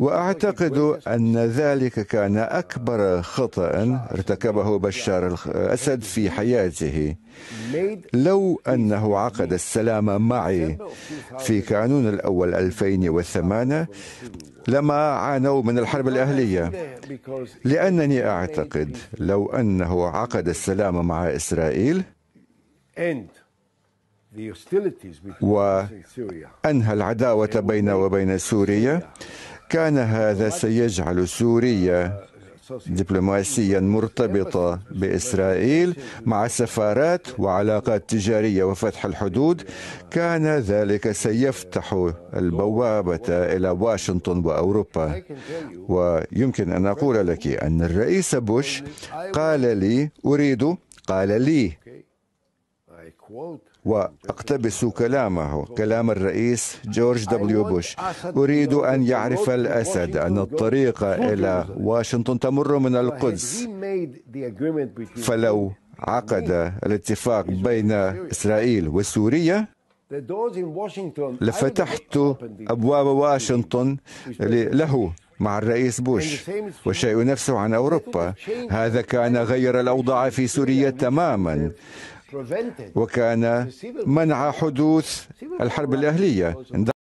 وأعتقد أن ذلك كان أكبر خطأ ارتكبه بشار الأسد في حياته. لو أنه عقد السلام معي في كانون الأول 2008 لما عانوا من الحرب الأهلية، لأنني أعتقد لو أنه عقد السلام مع إسرائيل وأنهى العداوة بينه وبين سوريا كان هذا سيجعل سوريا دبلوماسيا مرتبطة بإسرائيل مع سفارات وعلاقات تجارية وفتح الحدود. كان ذلك سيفتح البوابة إلى واشنطن وأوروبا. ويمكن أن أقول لك أن الرئيس بوش قال لي وأقتبس كلام الرئيس جورج دبليو بوش: أريد أن يعرف الأسد أن الطريق إلى واشنطن تمر من القدس. فلو عقد الاتفاق بين إسرائيل وسوريا لفتحت أبواب واشنطن له مع الرئيس بوش، والشيء نفسه عن أوروبا. هذا كان غير الأوضاع في سوريا تماما، وكان منع حدوث الحرب الأهلية.